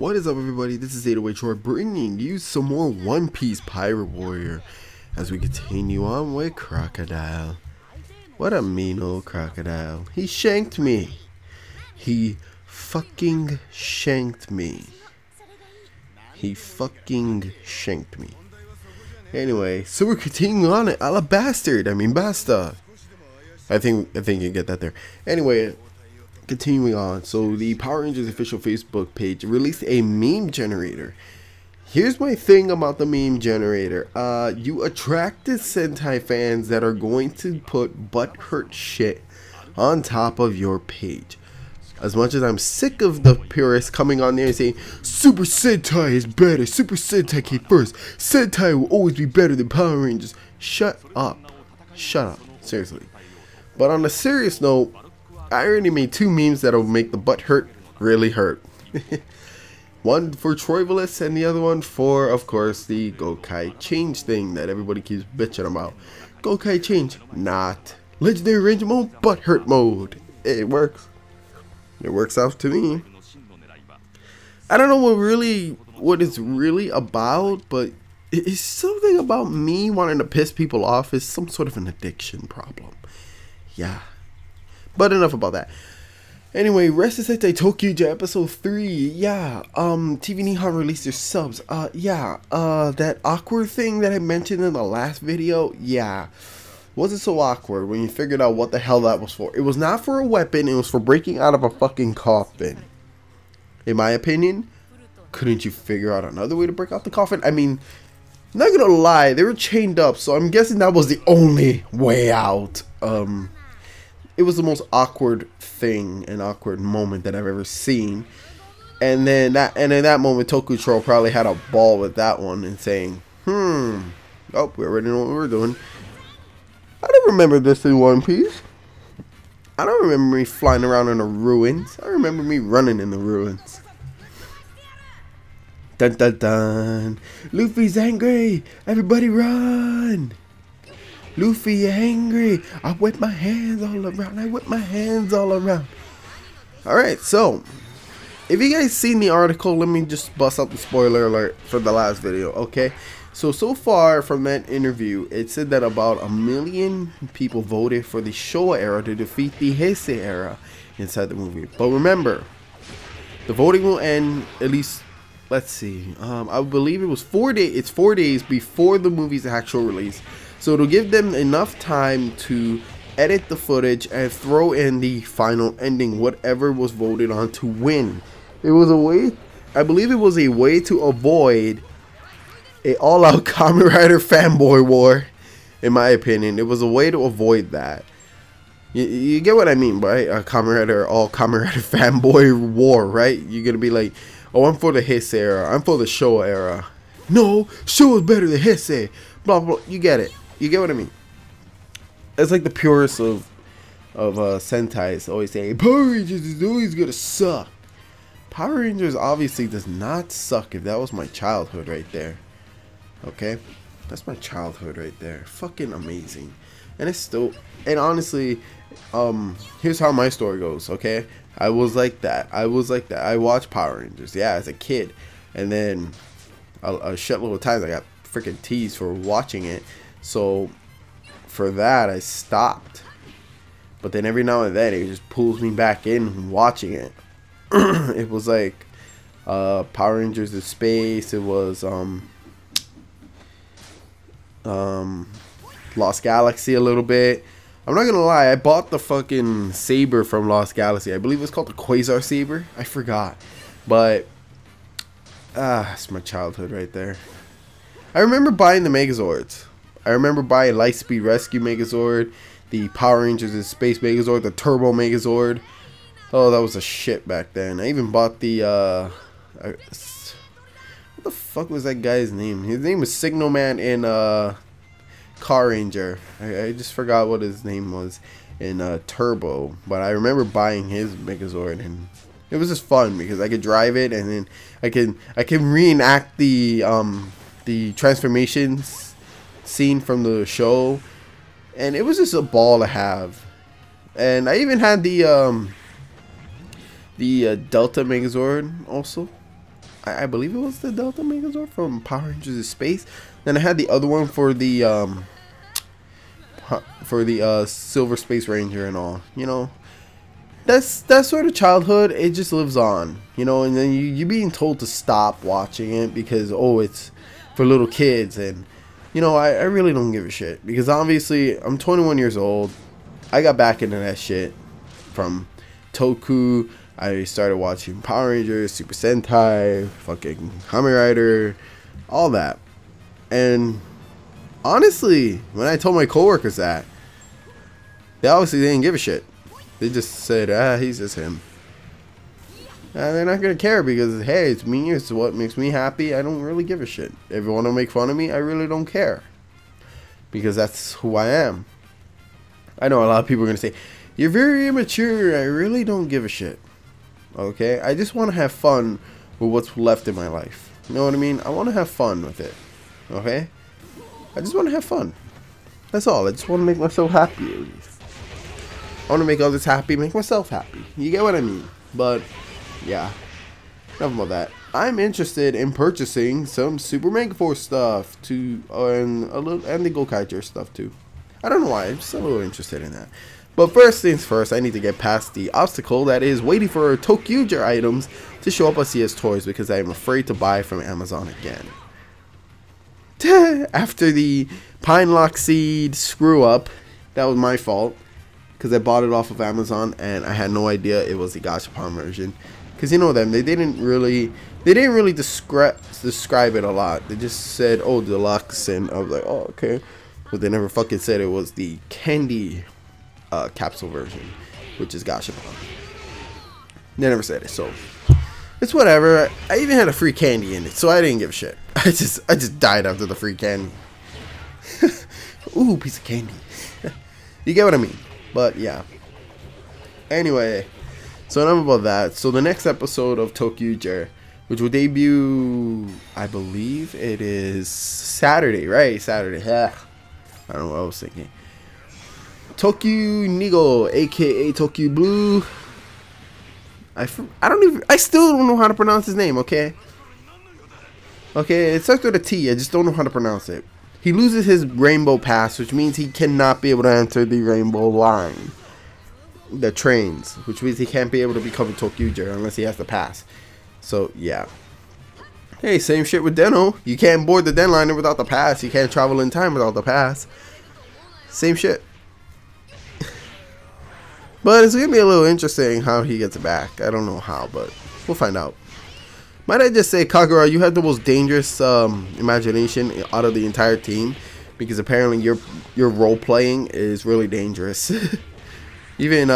What is up, everybody? This is 808 Troy bringing you some more One Piece Pirate Warrior as we continue on with Crocodile. What a mean old crocodile. He shanked me. He fucking shanked me. He fucking shanked me. Anyway, so we're continuing on at Alabasta. I mean, Basta. I think you get that there. Anyway, continuing on. So the Power Rangers official Facebook page released a meme generator. Here's my thing about the meme generator. You attracted Sentai fans that are going to put butthurt shit on top of your page. As much as I'm sick of the purists coming on there and saying Super Sentai is better, Super Sentai came first, Sentai will always be better than Power Rangers. Shut up. Shut up. Seriously. But on a serious note, I already made two memes that'll make the butt hurt really hurt. One for Troyvalis and the other one for, of course, the Gokai change thing that everybody keeps bitching about. Gokai change, not legendary ranger mode, butt hurt mode. It works. It works out to me. I don't know what it's really about, but it's something about me wanting to piss people off. It's some sort of an addiction problem. Yeah. But enough about that. Anyway, rest is at the ToQger episode 3. Yeah, TV Nihon released their subs. That awkward thing that I mentioned in the last video. Yeah, wasn't so awkward when you figured out what the hell that was for. It was not for a weapon. It was for breaking out of a fucking coffin. In my opinion, couldn't you figure out another way to break out the coffin? I mean, not gonna lie, they were chained up, so I'm guessing that was the only way out. It was the most awkward thing and awkward moment that I've ever seen. And then in that moment, Toku Troll probably had a ball with that one and saying, oh, we already know what we were doing. I don't remember this in One Piece. I don't remember me flying around in the ruins. I remember me running in the ruins. Dun dun dun. Luffy's angry. Everybody run. Luffy angry. I whip my hands all around. I whip my hands all around. Alright, so if you guys seen the article, let me just bust out the spoiler alert for the last video, okay? So far from that interview, it said that about 1 million people voted for the Showa era to defeat the Heisei era inside the movie. But remember, the voting will end at least, let's see, I believe it was 4 days. It's 4 days before the movie's actual release. So it'll give them enough time to edit the footage and throw in the final ending, whatever was voted on to win. It was a way, I believe it was a way to avoid an all-out Kamen Rider fanboy war, in my opinion. It was a way to avoid that. You get what I mean, right? A Kamen Rider, all Kamen Rider fanboy war, right? You're going to be like, oh, I'm for the Heisei era. I'm for the Showa era. No, Showa's better than Heisei. Blah, blah, you get it. You get what I mean? It's like the purists of Sentai always say, Power Rangers is always gonna suck. Power Rangers obviously does not suck if that was my childhood right there. Okay? That's my childhood right there. Fucking amazing. And it's still... And honestly, here's how my story goes, okay? I was like that. I watched Power Rangers, yeah, as a kid. And then a shitload of times I got freaking teased for watching it. So for that I stopped, but then every now and then it just pulls me back in watching it. It was like Power Rangers in Space. It was Lost Galaxy a little bit. I'm not gonna lie, I bought the fucking saber from Lost Galaxy. I believe it's called the Quasar Saber. I forgot, but it's my childhood right there. I remember buying the Megazords. I remember buying Lightspeed Rescue Megazord, the Power Rangers in Space Megazord, the Turbo Megazord. Oh, that was a shit back then. I even bought the, what the fuck was that guy's name? His name was Signalman in, Car Ranger. I just forgot what his name was in, Turbo. But I remember buying his Megazord, and it was just fun because I could drive it, and then I can reenact the transformations scene from the show, and it was just a ball to have. And I even had the Delta Megazord also. I believe it was the Delta Megazord from Power Rangers in Space. Then I had the other one for the Silver Space Ranger and all. You know, that's sort of childhood. It just lives on, you know. And then you're being told to stop watching it because, oh, it's for little kids. And you know, I really don't give a shit, because obviously I'm 21 years old. I got back into that shit from Toku. I started watching Power Rangers, Super Sentai, fucking Kamen Rider, all that. And honestly, when I told my coworkers that, they obviously didn't give a shit. They just said, ah, he's just him. And they're not gonna care because, hey, it's me, it's what makes me happy, I don't really give a shit. If you want to make fun of me, I really don't care. Because that's who I am. I know a lot of people are gonna say, you're very immature, I really don't give a shit. Okay, I just want to have fun with what's left in my life. You know what I mean? I want to have fun with it. Okay, I just want to have fun. That's all. I just want to make myself happy, at least. I want to make others happy, make myself happy. You get what I mean? But yeah, enough about that. I'm interested in purchasing some Super Mega Force stuff too, and the Gokai stuff too. I don't know why. I'm just a little interested in that. But first things first, I need to get past the obstacle that is waiting for ToQger items to show up at CS Toys, because I am afraid to buy from Amazon again. After the Pine Lock Seed screw up, that was my fault, because I bought it off of Amazon and I had no idea it was the Gachapon version. Because you know them, they didn't really describe it a lot. They just said, oh, deluxe, and I was like, oh, okay. But they never fucking said it was the candy capsule version, which is Gashapon. They never said it, so it's whatever. I even had a free candy in it, so I didn't give a shit. I just died after the free candy. Ooh, piece of candy. You get what I mean? But yeah. Anyway, so enough about that. So the next episode of ToQger, which will debut, I believe it is Saturday, right? Saturday. I don't know what I was thinking. ToQger Nigo, aka ToQger Blue. I still don't know how to pronounce his name, okay? Okay, it starts with a T, I just don't know how to pronounce it. He loses his rainbow pass, which means he cannot be able to enter the rainbow line. The trains, which means he can't be able to become a ToQger unless he has the pass. So, yeah. Hey, same shit with Deno. You can't board the Denliner without the pass. You can't travel in time without the pass. Same shit. But it's going to be a little interesting how he gets back. I don't know how, but we'll find out. Might I just say, Kagura, you have the most dangerous imagination out of the entire team. Because apparently your role-playing is really dangerous. even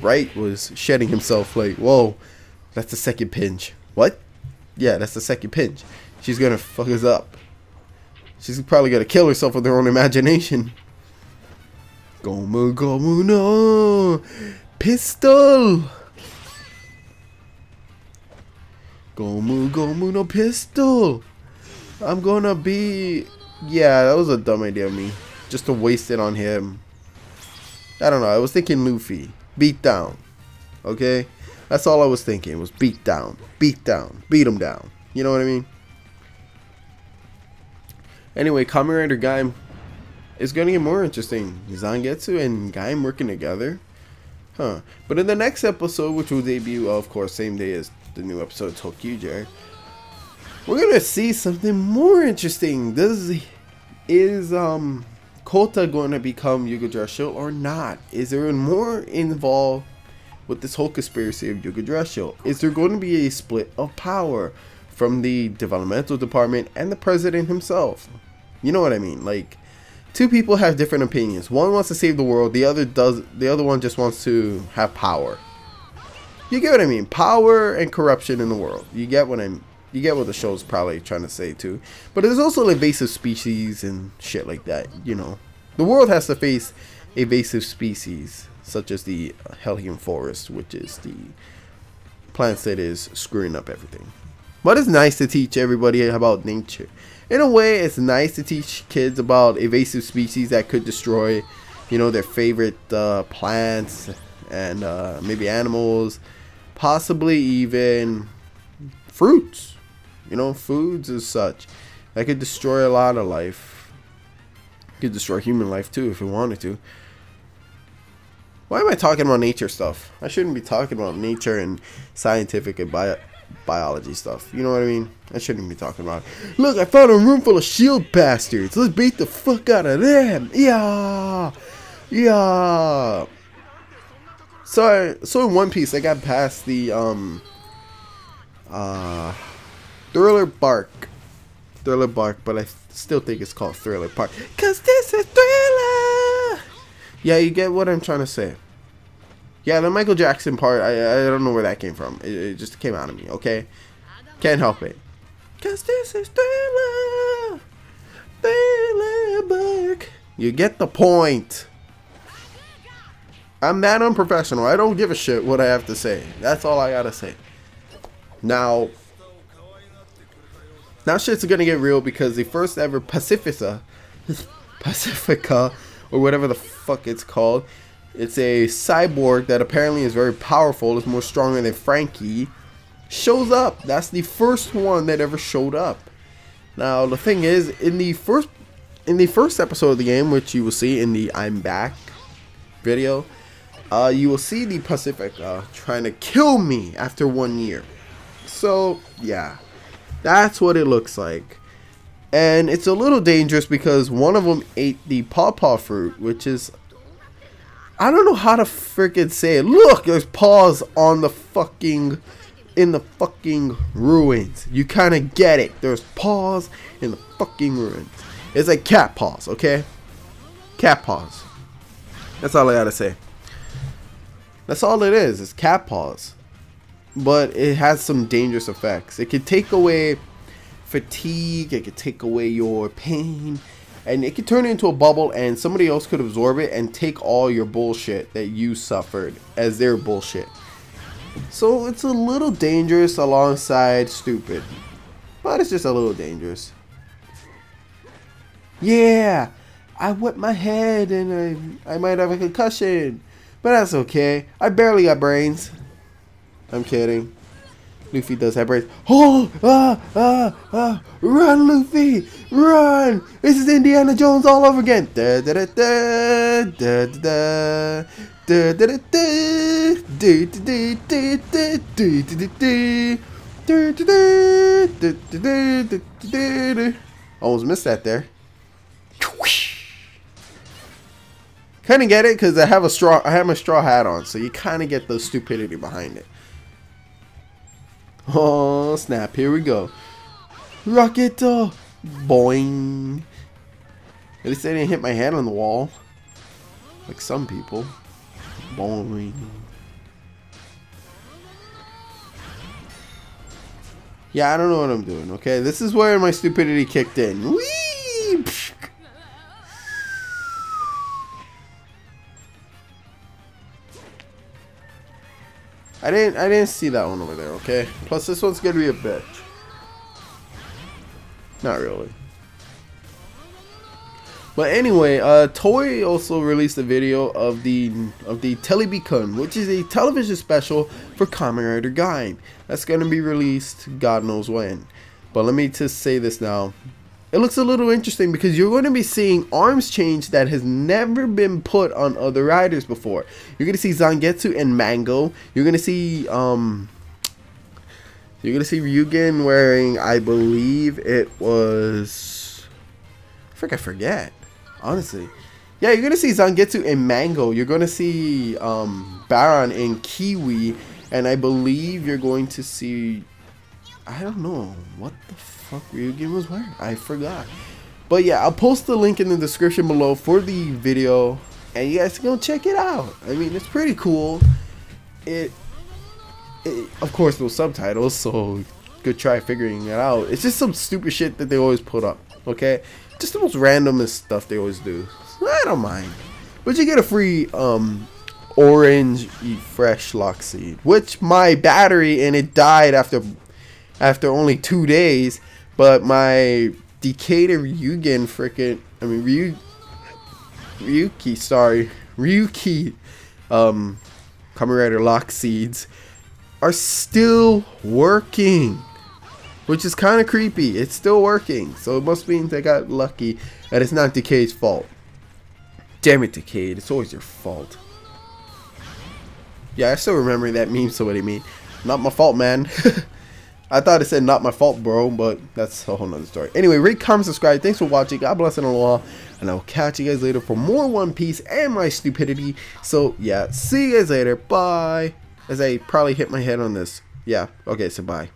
Wright was shedding himself like, whoa, that's the second pinch. What? Yeah, that's the second pinch. She's going to fuck us up. She's probably going to kill herself with her own imagination. Gomu Gomu no pistol. Gomu Gomu no pistol. I'm gonna be, yeah, that was a dumb idea of me, just to waste it on him. I don't know. I was thinking Luffy beat down. Okay, that's all I was thinking, was beat down, beat down, beat him down. You know what I mean? Anyway, Kamen Rider Gaim. It's going to get more interesting. Zangetsu and Gaim working together. Huh. But in the next episode, which will debut, of course, same day as the new episode, ToQger, we're going to see something more interesting. Is Kota going to become Yggdrasill or not? Is there more involved with this whole conspiracy of Yggdrasill? Is there going to be a split of power from the developmental department and the president himself? You know what I mean? Like, two people have different opinions. One wants to save the world, the other one just wants to have power. You get what I mean? Power and corruption in the world. You get what the show's probably trying to say too. But there's also invasive species and shit like that, you know. The world has to face invasive species such as the Hellion Forest, which is the plants that is screwing up everything. But it's nice to teach everybody about nature. In a way, it's nice to teach kids about invasive species that could destroy, you know, their favorite plants and maybe animals, possibly even fruits, you know, foods as such. That could destroy a lot of life. It could destroy human life too if it wanted to. Why am I talking about nature stuff? I shouldn't be talking about nature and scientific and biology stuff. You know what I mean? I shouldn't be talking about it. Look, I found a room full of shield bastards. Let's beat the fuck out of them. Yeah. Yeah. So in One Piece, I got past the Thriller Bark. Thriller Bark, but I still think it's called Thriller Bark. 'Cause this is Thriller. Yeah, you get what I'm trying to say. Yeah, the Michael Jackson part, I don't know where that came from. It just came out of me, okay? Can't help it. 'Cause this is Thriller. Thriller Bark. You get the point. I'm that unprofessional. I don't give a shit what I have to say. That's all I gotta say. Now shit's gonna get real because the first ever Pacifica, or whatever the fuck it's called. It's a cyborg that apparently is very powerful. It's more stronger than Frankie. Shows up. That's the first one that ever showed up. Now the thing is, in the first episode of the game, which you will see in the I'm Back video, you will see the Pacifica trying to kill me after 1 year. So yeah, that's what it looks like. And it's a little dangerous because one of them ate the pawpaw fruit, which is, I don't know how to freaking say it. Look, there's paws on the fucking, in the fucking ruins. You kind of get it. There's paws in the fucking ruins. It's like cat paws, okay? Cat paws. That's all I gotta say. That's all it is. It's cat paws. But it has some dangerous effects. It could take away fatigue. It could take away your pain. And it could turn into a bubble and somebody else could absorb it and take all your bullshit that you suffered as their bullshit. So it's a little dangerous alongside stupid. But it's just a little dangerous. Yeah, I whipped my head and I might have a concussion. But that's okay. I barely got brains. I'm kidding. Luffy does have brains. Oh! Run, Luffy! Run! This is Indiana Jones all over again. Almost missed that there. Kind of get it because I have my straw hat on, so you kind of get the stupidity behind it. Oh snap! Here we go. Rocket, boing. At least I didn't hit my head on the wall, like some people. Boing. Yeah, I don't know what I'm doing. Okay, this is where my stupidity kicked in. Whee! I didn't see that one over there, okay? Plus this one's gonna be a bitch. Not really. But anyway, Toei also released a video of the Telebikun, which is a television special for Kamen Rider Gaim. That's gonna be released God knows when. But let me just say this now. It looks a little interesting because you're going to be seeing arms change that has never been put on other riders before. You're going to see Zangetsu and Mango. You're going to see Ryugen wearing, I believe it was, I forget. Honestly. Yeah, you're going to see Zangetsu and Mango. You're going to see Baron and Kiwi, and I believe you're going to see, I don't know what the fuck Ryugen was wearing. I forgot. But yeah, I'll post the link in the description below for the video, and you guys can go check it out. I mean, it's pretty cool. It of course, no subtitles, so good try figuring it out. It's just some stupid shit that they always put up. Okay, just the most randomest stuff they always do. I don't mind, but you get a free orange fresh lock seed, which my battery and it died after only 2 days, but my Decade Ryugen Ryuki Kamen Rider lock seeds are still working. which is kind of creepy. It's still working, so it must mean they got lucky and it's not Decade's fault. Damn it, Decade, it's always your fault. Yeah, I still remember that meme somebody made. Not my fault, man. I thought it said not my fault, bro, but that's a whole nother story. Anyway, rate, comment, subscribe. Thanks for watching. God bless and aloha. And I'll catch you guys later for more One Piece and my stupidity. So, yeah, see you guys later. Bye. As I probably hit my head on this. Yeah, okay, so bye.